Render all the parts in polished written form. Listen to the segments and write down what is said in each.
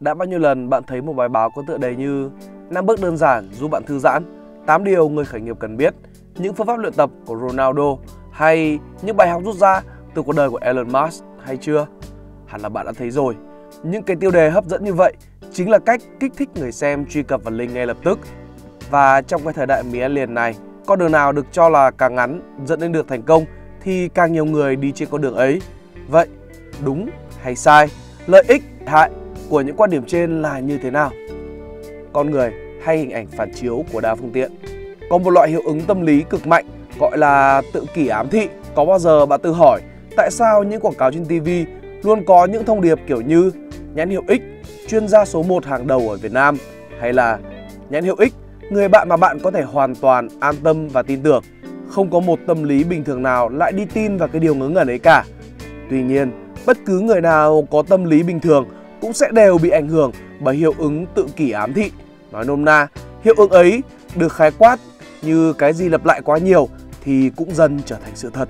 Đã bao nhiêu lần bạn thấy một bài báo có tựa đề như 5 bước đơn giản giúp bạn thư giãn, 8 điều người khởi nghiệp cần biết, những phương pháp luyện tập của Ronaldo hay những bài học rút ra từ cuộc đời của Elon Musk hay chưa? Hẳn là bạn đã thấy rồi. Những cái tiêu đề hấp dẫn như vậy chính là cách kích thích người xem truy cập vào link ngay lập tức. Và trong cái thời đại mì ăn liền này, con đường nào được cho là càng ngắn dẫn đến được thành công thì càng nhiều người đi trên con đường ấy. Vậy đúng hay sai, lợi ích hại của những quan điểm trên là như thế nào? Con người hay hình ảnh phản chiếu của đa phương tiện. Có một loại hiệu ứng tâm lý cực mạnh gọi là tự kỷ ám thị. Có bao giờ bạn tự hỏi tại sao những quảng cáo trên TV luôn có những thông điệp kiểu như nhãn hiệu X, chuyên gia số 1 hàng đầu ở Việt Nam, hay là nhãn hiệu X, người bạn mà bạn có thể hoàn toàn an tâm và tin tưởng? Không có một tâm lý bình thường nào lại đi tin vào cái điều ngớ ngẩn ấy cả. Tuy nhiên, bất cứ người nào có tâm lý bình thường cũng sẽ đều bị ảnh hưởng bởi hiệu ứng tự kỷ ám thị. Nói nôm na, hiệu ứng ấy được khái quát như cái gì lặp lại quá nhiều thì cũng dần trở thành sự thật.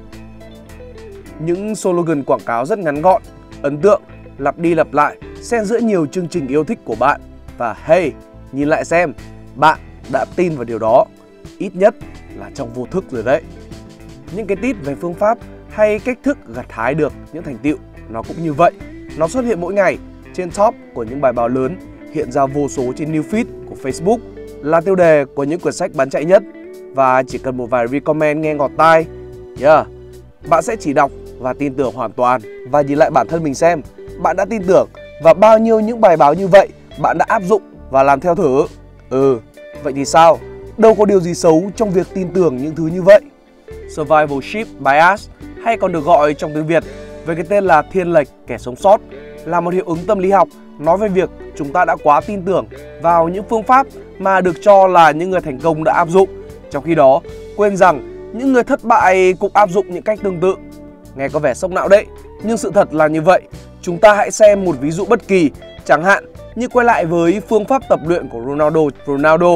Những slogan quảng cáo rất ngắn gọn, ấn tượng, lặp đi lặp lại, xen giữa nhiều chương trình yêu thích của bạn. Và hey, nhìn lại xem, bạn đã tin vào điều đó, ít nhất là trong vô thức rồi đấy. Những cái tít về phương pháp hay cách thức gặt hái được những thành tựu nó cũng như vậy. Nó xuất hiện mỗi ngày trên top của những bài báo lớn, hiện ra vô số trên new feed của Facebook, là tiêu đề của những quyển sách bán chạy nhất. Và chỉ cần một vài recommend nghe ngọt tai, bạn sẽ chỉ đọc và tin tưởng hoàn toàn. Và nhìn lại bản thân mình xem, bạn đã tin tưởng và bao nhiêu những bài báo như vậy bạn đã áp dụng và làm theo thử. Vậy thì sao? Đâu có điều gì xấu trong việc tin tưởng những thứ như vậy. Survivorship bias, hay còn được gọi trong tiếng Việt với cái tên là thiên lệch kẻ sống sót, là một hiệu ứng tâm lý học nói về việc chúng ta đã quá tin tưởng vào những phương pháp mà được cho là những người thành công đã áp dụng, trong khi đó quên rằng những người thất bại cũng áp dụng những cách tương tự. Nghe có vẻ sốc não đấy, nhưng sự thật là như vậy. Chúng ta hãy xem một ví dụ bất kỳ, chẳng hạn như quay lại với phương pháp tập luyện của Ronaldo. Ronaldo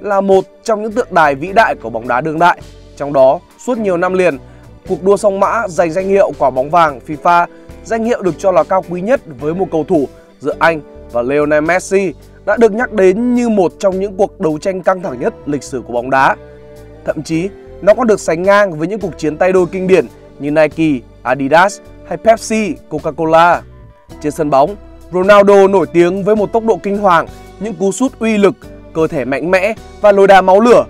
là một trong những tượng đài vĩ đại của bóng đá đương đại. Trong đó, suốt nhiều năm liền, cuộc đua song mã giành danh hiệu quả bóng vàng FIFA, danh hiệu được cho là cao quý nhất với một cầu thủ giữa anh và Lionel Messi, đã được nhắc đến như một trong những cuộc đấu tranh căng thẳng nhất lịch sử của bóng đá. Thậm chí, nó còn được sánh ngang với những cuộc chiến tay đôi kinh điển như Nike, Adidas hay Pepsi, Coca-Cola. Trên sân bóng, Ronaldo nổi tiếng với một tốc độ kinh hoàng, những cú sút uy lực, cơ thể mạnh mẽ và lối đá máu lửa.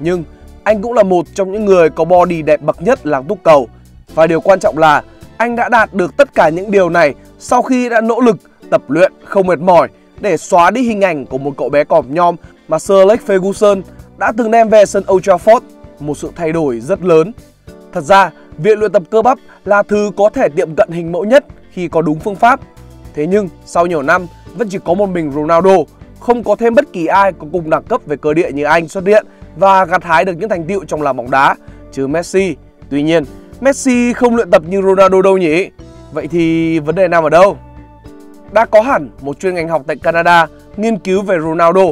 Nhưng anh cũng là một trong những người có body đẹp bậc nhất làng túc cầu. Và điều quan trọng là anh đã đạt được tất cả những điều này sau khi đã nỗ lực tập luyện không mệt mỏi để xóa đi hình ảnh của một cậu bé còm nhom mà Sir Alex Ferguson đã từng đem về sân Old Trafford, một sự thay đổi rất lớn. Thật ra, việc luyện tập cơ bắp là thứ có thể tiệm cận hình mẫu nhất khi có đúng phương pháp. Thế nhưng, sau nhiều năm, vẫn chỉ có một mình Ronaldo, không có thêm bất kỳ ai có cùng đẳng cấp về cơ địa như anh xuất hiện và gặt hái được những thành tựu trong làng bóng đá, trừ Messi. Tuy nhiên, Messi không luyện tập như Ronaldo đâu nhỉ? Vậy thì vấn đề nằm ở đâu? Đã có hẳn một chuyên ngành học tại Canada nghiên cứu về Ronaldo.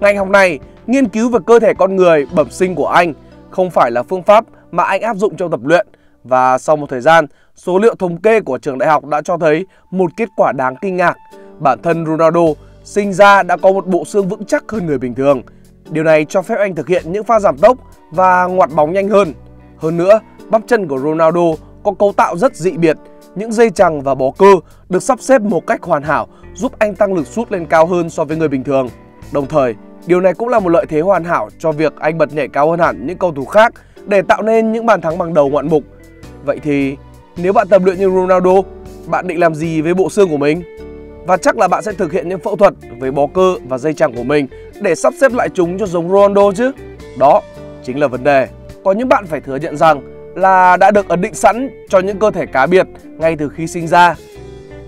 Ngành học này nghiên cứu về cơ thể con người bẩm sinh của anh, không phải là phương pháp mà anh áp dụng trong tập luyện. Và sau một thời gian, số liệu thống kê của trường đại học đã cho thấy một kết quả đáng kinh ngạc. Bản thân Ronaldo sinh ra đã có một bộ xương vững chắc hơn người bình thường. Điều này cho phép anh thực hiện những pha giảm tốc và ngoặt bóng nhanh hơn. Hơn nữa, bắp chân của Ronaldo có cấu tạo rất dị biệt. Những dây chằng và bó cơ được sắp xếp một cách hoàn hảo, giúp anh tăng lực sút lên cao hơn so với người bình thường. Đồng thời, điều này cũng là một lợi thế hoàn hảo cho việc anh bật nhảy cao hơn hẳn những cầu thủ khác để tạo nên những bàn thắng bằng đầu ngoạn mục. Vậy thì, nếu bạn tập luyện như Ronaldo, bạn định làm gì với bộ xương của mình? Và chắc là bạn sẽ thực hiện những phẫu thuật với bó cơ và dây chằng của mình để sắp xếp lại chúng cho giống Ronaldo chứ? Đó chính là vấn đề. Có những bạn phải thừa nhận rằng là đã được ấn định sẵn cho những cơ thể cá biệt ngay từ khi sinh ra.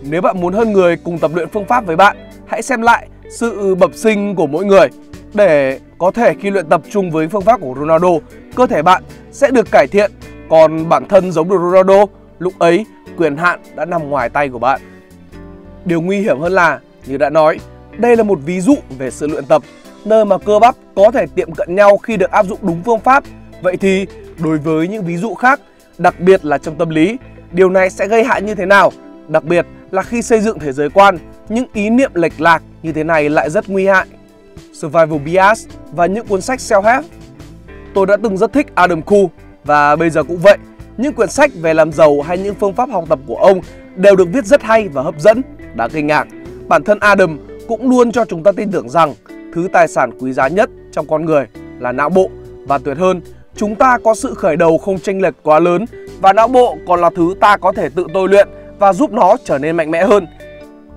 Nếu bạn muốn hơn người cùng tập luyện phương pháp với bạn, hãy xem lại sự bẩm sinh của mỗi người. Để có thể khi luyện tập chung với phương pháp của Ronaldo, cơ thể bạn sẽ được cải thiện. Còn bản thân giống được Ronaldo, lúc ấy quyền hạn đã nằm ngoài tay của bạn. Điều nguy hiểm hơn là, như đã nói, đây là một ví dụ về sự luyện tập. nơi mà cơ bắp có thể tiệm cận nhau khi được áp dụng đúng phương pháp. Vậy thì đối với những ví dụ khác, đặc biệt là trong tâm lý, điều này sẽ gây hại như thế nào? Đặc biệt là khi xây dựng thế giới quan, những ý niệm lệch lạc như thế này lại rất nguy hại. Survival bias và những cuốn sách self-help. Tôi đã từng rất thích Adam Khoo và bây giờ cũng vậy. Những quyển sách về làm giàu hay những phương pháp học tập của ông đều được viết rất hay và hấp dẫn. Đáng kinh ngạc, bản thân Adam cũng luôn cho chúng ta tin tưởng rằng thứ tài sản quý giá nhất trong con người là não bộ. Và tuyệt hơn, chúng ta có sự khởi đầu không chênh lệch quá lớn và não bộ còn là thứ ta có thể tự tôi luyện và giúp nó trở nên mạnh mẽ hơn.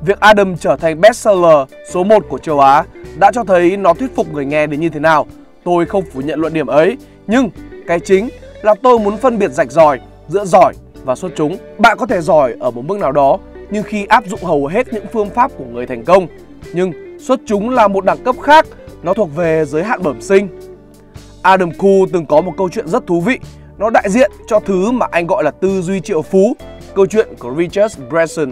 Việc Adam trở thành bestseller số 1 của châu Á đã cho thấy nó thuyết phục người nghe đến như thế nào. Tôi không phủ nhận luận điểm ấy, nhưng cái chính là tôi muốn phân biệt rạch ròi giữa giỏi và xuất chúng. Bạn có thể giỏi ở một mức nào đó, nhưng khi áp dụng hầu hết những phương pháp của người thành công. Nhưng xuất chúng là một đẳng cấp khác, nó thuộc về giới hạn bẩm sinh. Adam Khoo từng có một câu chuyện rất thú vị. Nó đại diện cho thứ mà anh gọi là tư duy triệu phú. Câu chuyện của Richard Branson.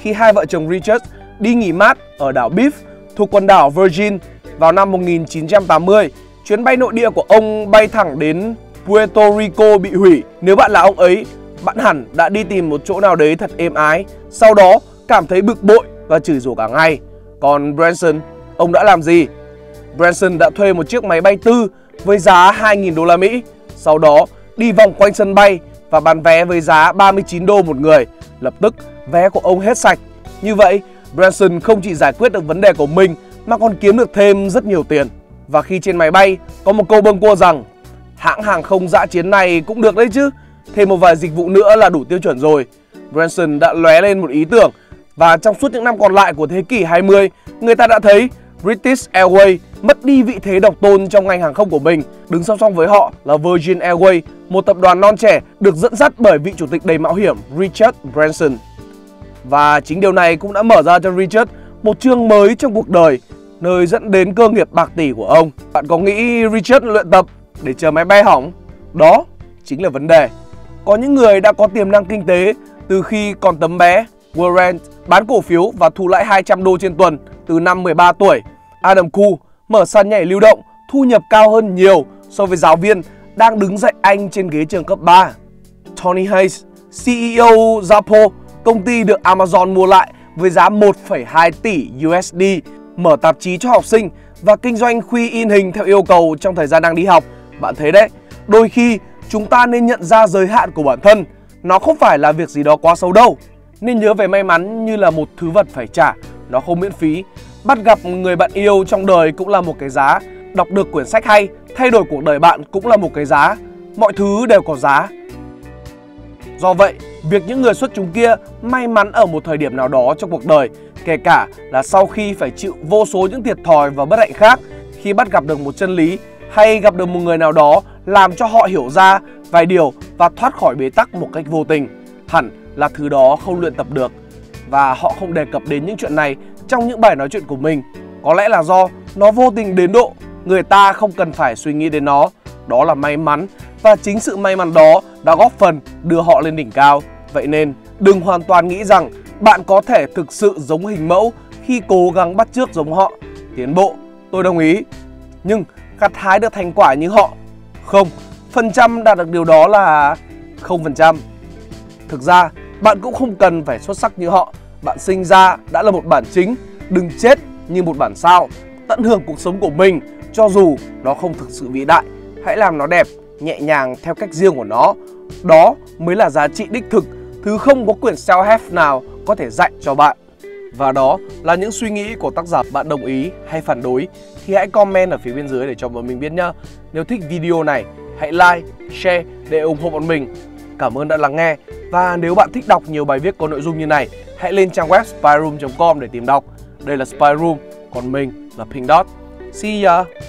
Khi hai vợ chồng Richard đi nghỉ mát ở đảo Biff thuộc quần đảo Virgin vào năm 1980, chuyến bay nội địa của ông bay thẳng đến Puerto Rico bị hủy. Nếu bạn là ông ấy, bạn hẳn đã đi tìm một chỗ nào đấy thật êm ái, sau đó cảm thấy bực bội và chửi rủa cả ngày. Còn Branson, ông đã làm gì? Branson đã thuê một chiếc máy bay tư với giá 2.000 đô la Mỹ, sau đó đi vòng quanh sân bay và bán vé với giá 39 đô một người. Lập tức vé của ông hết sạch. Như vậy, Branson không chỉ giải quyết được vấn đề của mình mà còn kiếm được thêm rất nhiều tiền. Và khi trên máy bay có một câu bâng cua rằng hãng hàng không dã chiến này cũng được đấy chứ, thêm một vài dịch vụ nữa là đủ tiêu chuẩn rồi, Branson đã lóe lên một ý tưởng. Và trong suốt những năm còn lại của thế kỷ 20, người ta đã thấy British Airways mất đi vị thế độc tôn trong ngành hàng không của mình. Đứng song song với họ là Virgin Airways, một tập đoàn non trẻ được dẫn dắt bởi vị chủ tịch đầy mạo hiểm Richard Branson. Và chính điều này cũng đã mở ra cho Richard một chương mới trong cuộc đời, nơi dẫn đến cơ nghiệp bạc tỷ của ông. Bạn có nghĩ Richard luyện tập để chờ máy bay hỏng? Đó chính là vấn đề. Có những người đã có tiềm năng kinh tế từ khi còn tấm bé, warrant, bán cổ phiếu và thu lãi 200 đô trên tuần từ năm 13 tuổi. Adam Khoo mở sàn nhảy lưu động, thu nhập cao hơn nhiều so với giáo viên đang đứng dạy Anh trên ghế trường cấp 3. Tony Hsieh, CEO Zappo, công ty được Amazon mua lại với giá 1,2 tỷ USD, mở tạp chí cho học sinh và kinh doanh khuy in hình theo yêu cầu trong thời gian đang đi học. Bạn thấy đấy, đôi khi chúng ta nên nhận ra giới hạn của bản thân. Nó không phải là việc gì đó quá xấu đâu. Nên nhớ về may mắn như là một thứ vật phải trả, nó không miễn phí. Bắt gặp người bạn yêu trong đời cũng là một cái giá. Đọc được quyển sách hay, thay đổi cuộc đời bạn cũng là một cái giá. Mọi thứ đều có giá. Do vậy, việc những người xuất chúng kia may mắn ở một thời điểm nào đó trong cuộc đời, kể cả là sau khi phải chịu vô số những thiệt thòi và bất hạnh khác, khi bắt gặp được một chân lý hay gặp được một người nào đó làm cho họ hiểu ra vài điều và thoát khỏi bế tắc một cách vô tình, hẳn là thứ đó không luyện tập được. Và họ không đề cập đến những chuyện này trong những bài nói chuyện của mình. Có lẽ là do nó vô tình đến độ người ta không cần phải suy nghĩ đến nó. Đó là may mắn, và chính sự may mắn đó đã góp phần đưa họ lên đỉnh cao. Vậy nên đừng hoàn toàn nghĩ rằng bạn có thể thực sự giống hình mẫu khi cố gắng bắt chước giống họ. Tiến bộ, tôi đồng ý, nhưng gặt hái được thành quả như họ không, phần trăm đạt được điều đó là 0%. Thực ra bạn cũng không cần phải xuất sắc như họ. Bạn sinh ra đã là một bản chính, đừng chết như một bản sao. Tận hưởng cuộc sống của mình, cho dù nó không thực sự vĩ đại. Hãy làm nó đẹp, nhẹ nhàng theo cách riêng của nó. Đó mới là giá trị đích thực, thứ không có quyển self-help nào có thể dạy cho bạn. Và đó là những suy nghĩ của tác giả. Bạn đồng ý hay phản đối thì hãy comment ở phía bên dưới để cho bọn mình biết nhá. Nếu thích video này, hãy like, share để ủng hộ bọn mình. Cảm ơn đã lắng nghe. Và nếu bạn thích đọc nhiều bài viết có nội dung như này, hãy lên trang web spiderum.com để tìm đọc. Đây là Spiderum, còn mình là Pink Dot. See ya!